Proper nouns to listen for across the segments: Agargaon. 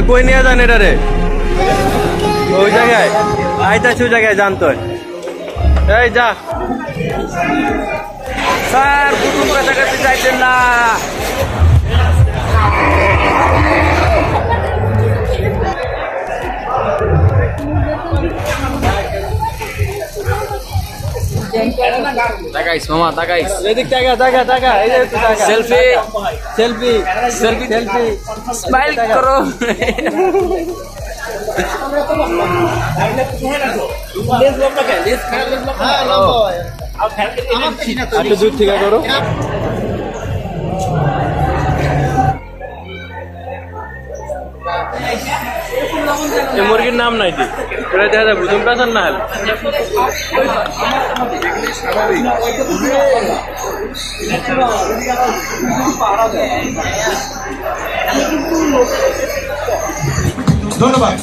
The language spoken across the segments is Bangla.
कोई नहीं जाने रे ওই জায়গায় আইতাছে ওই জায়গায় জানতো এই যা স্যার কুতুবরা জায়গাতে যাইতেন না তাকাইস মামা তাকাইস এদিক তাকা তাকা তাকা এই যে তো তাকা selfie selfie selfie selfie smile করো মুরগির নাম নাই ওটা দেখা যাবে তুমি পেছেন না ধন্যবাদ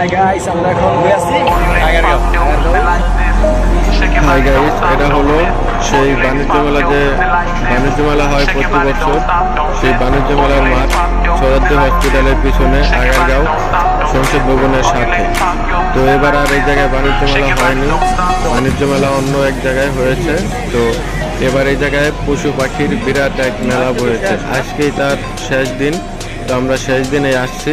Hi guys, আমরা এখন আছি আগারগাঁও। Hi guys, এটা হলো সেই বাণিজ্য মেলা যে বাণিজ্য মেলা হয় প্রতি বছর সেই বাণিজ্য মেলার মাঠ সরাতে হসপিটালের পিছনে আগারগাঁও সংসদ ভবনের সাথে। তো এবার আর এই জায়গায় বাণিজ্য মেলা হয়নি, বাণিজ্য মেলা অন্য এক জায়গায় হয়েছে। তো এবার এই জায়গায় পশু পাখির বিরাট এক মেলা বসেছে, আজকেই তার শেষ দিন। তো আমরা শেষ দিনে আসছি,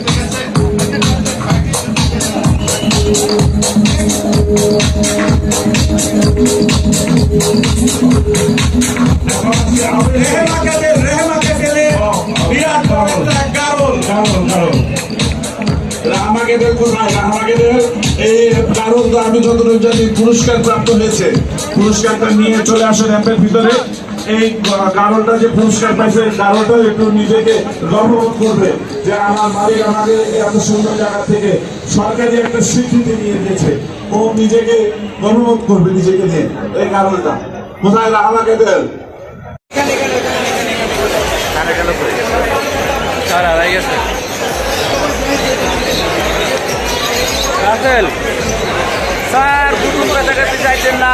আমি যতটুকু জানি পুরস্কার প্রাপ্ত হয়েছে, পুরস্কারটা নিয়ে চলে আসেন অ্যাপের ভিতরে। এই গারলটা যে পুরস্কার পাইছে, গারলটা একটু নিজেকে গর্ববোধ করবে যে আমার মালিক আমাদের এত সুন্দর জায়গা থেকে সরকারি একটা স্বীকৃতি নিয়ে দিয়েছে। ও নিজেকে গর্ববোধ করবে নিজেকে নিয়ে। এই গারলটা কোথায় আমাকে দেন স্যার, কুটুমরা জায়গাতে যাইতেন না,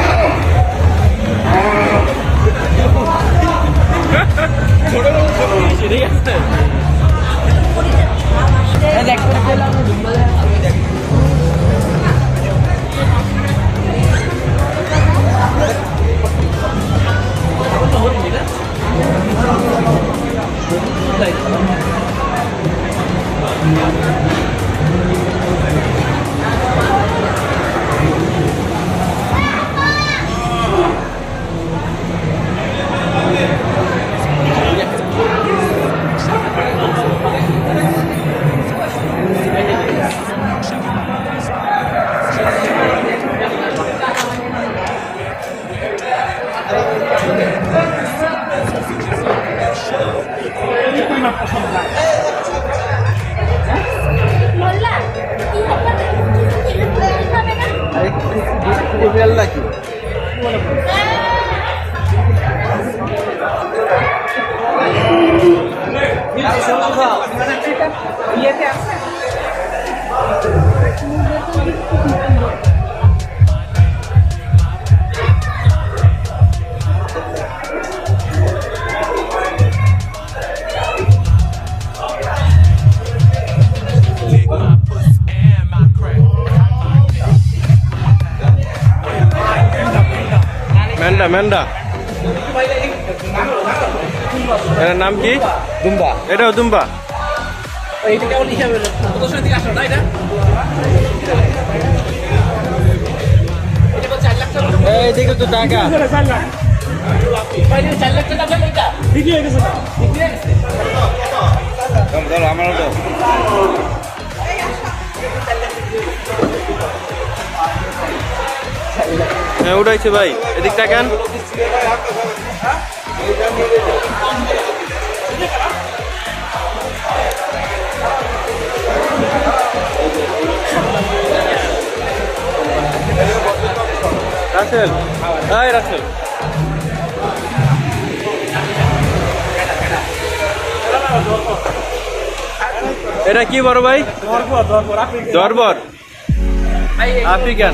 Amanda এর নাম কি? দুম্বা। এটাও দুম্বা। এইটা কেমন হিসাবে কত সময় থেকে আসলো না এটা? এটা কত 4 লাখ টাকা। এই দেখো তো টাকা। 4 লাখ। পাইলে 4 লাখ টাকা পেলাম এটা। ঠিক হয়ে গেছে না? ঠিক হয়ে গেছে। দাম দাও আমারও দাও। এই আসো। 4 লাখ হ্যাঁ উঠাইছে ভাই এদিক তাকান রাসেল ভাই রাসেল এটা কি বড় ভাই দরবার দরবার আফ্রিকান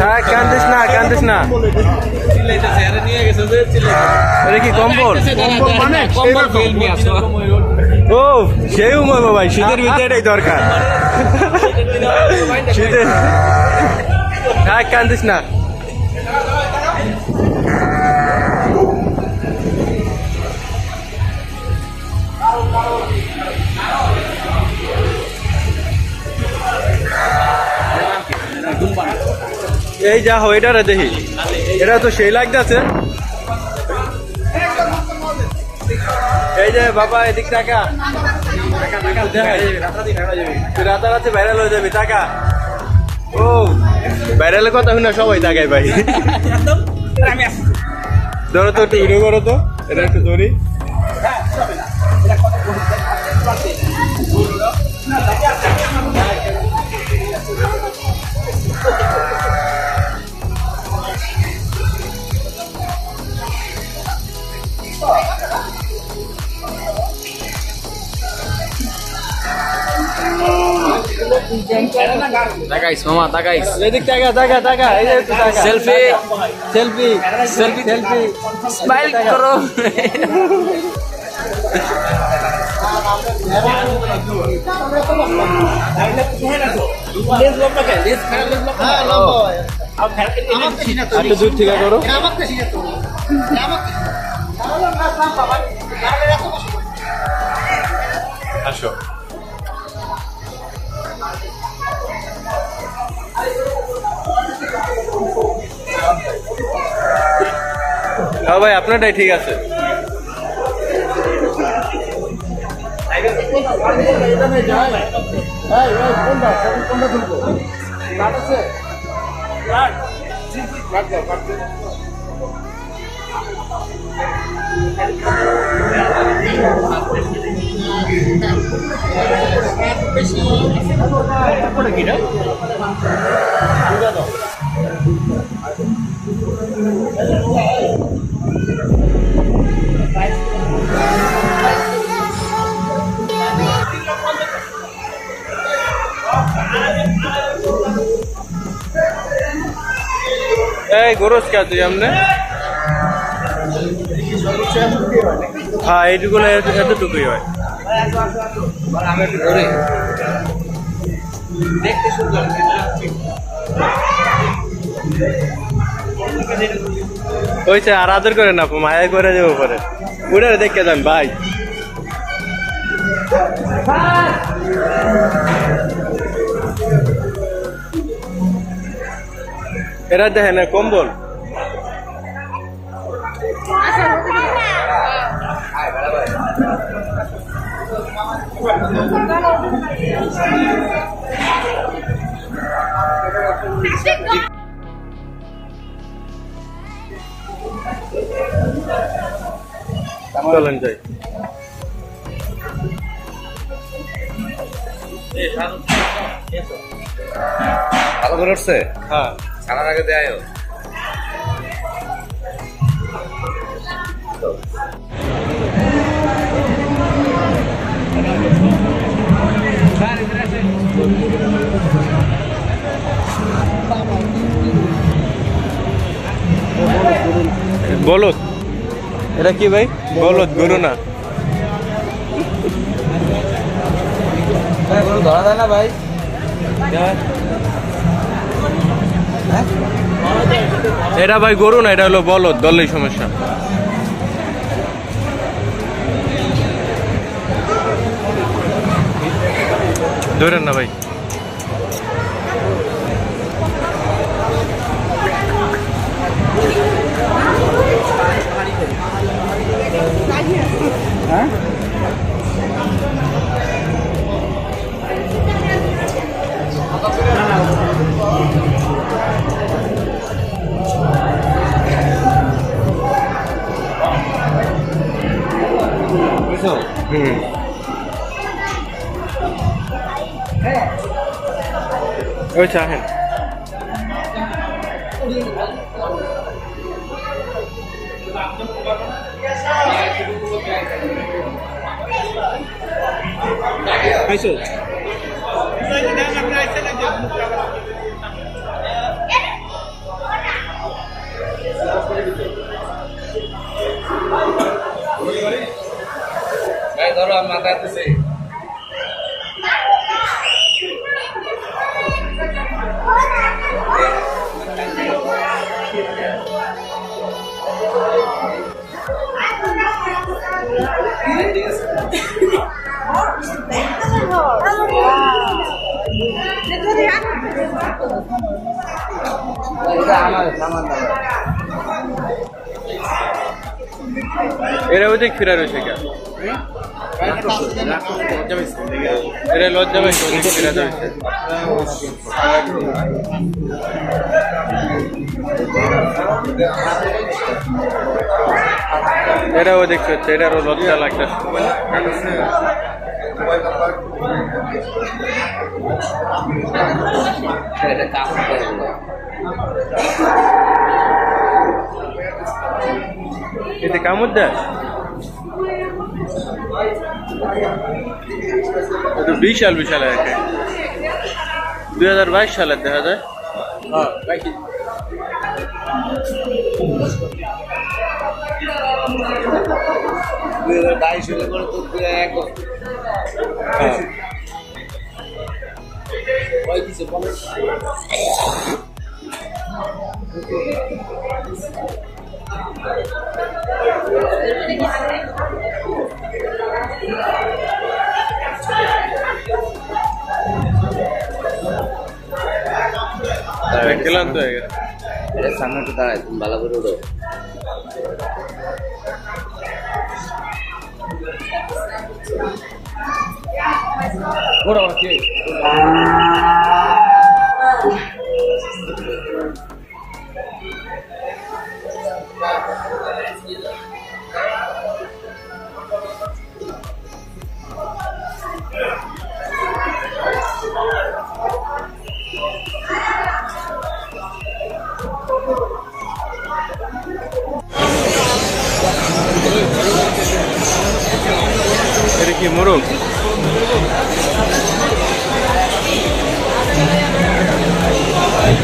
হ্যাঁ কান্দিস না কান্দিস না ও সেই উমর ভাই শীতের ভিতরেই দরকার শীতের হ্যাঁ কান্দিস না এই যা হয় এটা রে দেখি এটা তো সেই লাগতেছে এই যে বাবা এদিক টাকা রাতারাতি ভাইরাল হয়ে যাবি টাকা ও ভাইরালের কথা শুনে সবাই তাকায় ভাই ধরো তো একটু ভিডিও করো তো এটা একটু ধরি তাকাইস মামা তাকাইস এদিক টাকা টাকা টাকা এই যে তো টাকা selfie selfie selfie selfie smile করো আচ্ছা দুধ ঠিকা করো আসো হ্যাঁ ভাই আপনারটাই ঠিক আছে এই গরস কে তুই আমনে হ্যাঁ এইটুকু এতটুকুই হয় দেখতে সুন্দর হয়েছে আর আদর করে না মায়া করে দেবো পরে উঠে দেখে যান ভাই এরা দেখেন কম্বল চলেন যাই ভালো করে উঠছে হ্যাঁ খানার আগে দেয় বলদ এটা কি ভাই বলদ গরু না ভাই গরু ধরা যায় না ভাই এটা ভাই গরু না এটা হলো বলদ দলেই সমস্যা ধরেন না ভাই وشاهد إلى ودك فيرا روشيكا. إلى لوجا بس ودك فيرا روشيكا. إلى ودك فيرا روشيكا لكتا. إذا كان مدة هذا بيشال بيشال هيك 2022 شال هذا باقي كلام تاعك. هذا سامن كذا بالابروده. ورا كي. কি মোরগ هاي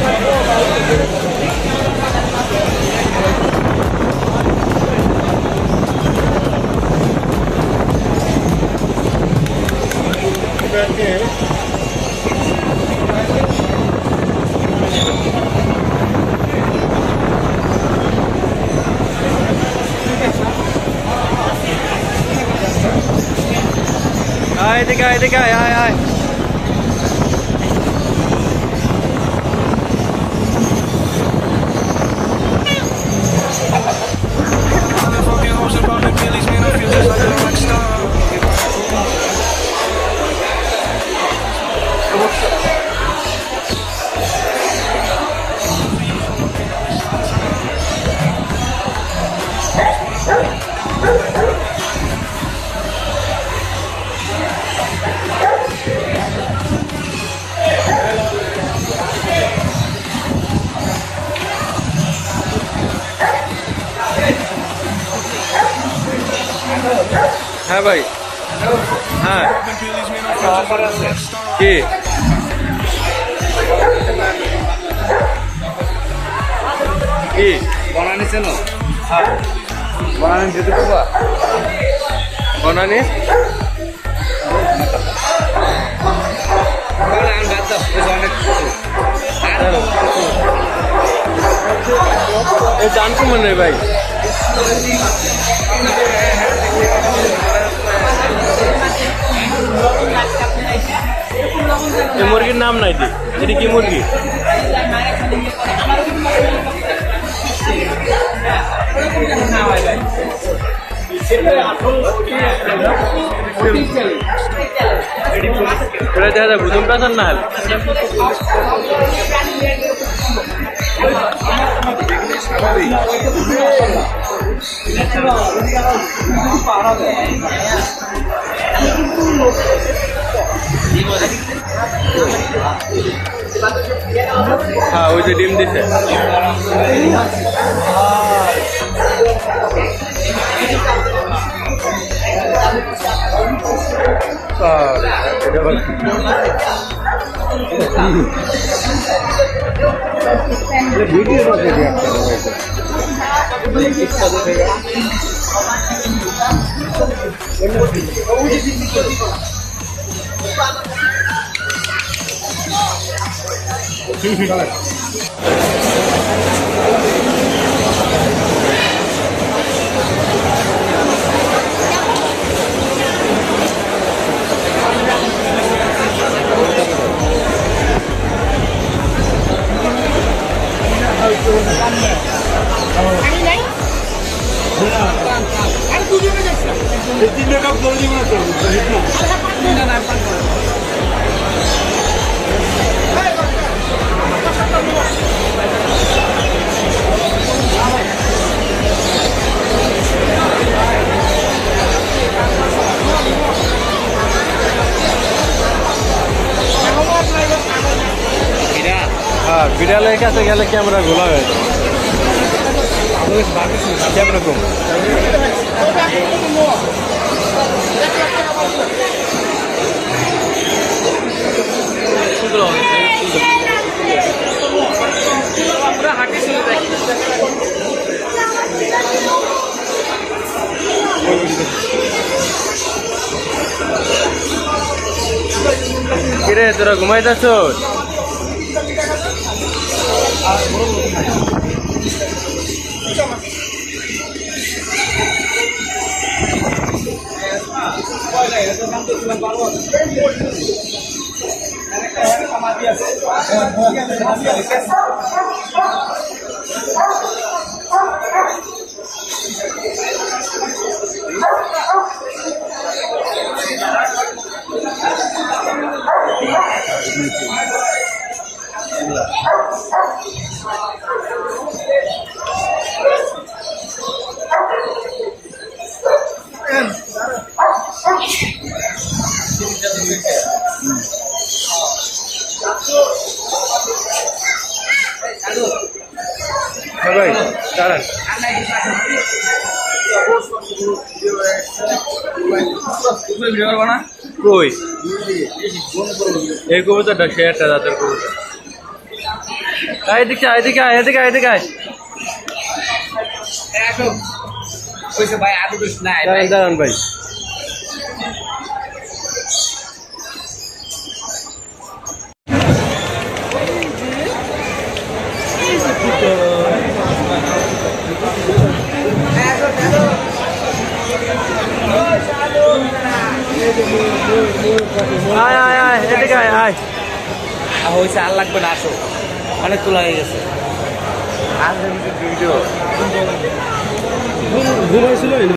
ها باي ها كي كي Banana itu apa? Banana? Banana gatot, banana itu. Ada. Eh, jangan kemana ya, baik. ये मुर्गी नाम नहीं थी, ये क्या मुर्गी? थोड़ा ज़्यादा बुजुर्ग पसंद ना है। हाँ वो जो डीम दिस है। ये वीडियो बना के दिया आपको वैसे। বিড়ালের কাছে গেলে ক্যামেরা ঘোলা হয়ে যায় ক্যামেরা কম কিরে তোরা ঘুমাইতেছ कोई एक को तो डक्षेर ज़्यादातर को आये दिखाए कोई से भाई आलू कुछ ना है दारन भाई হইছে আর লাগবে না আসো অনেক তোলা হয়ে গেছে আর ভিডিও ঘুমাইছিল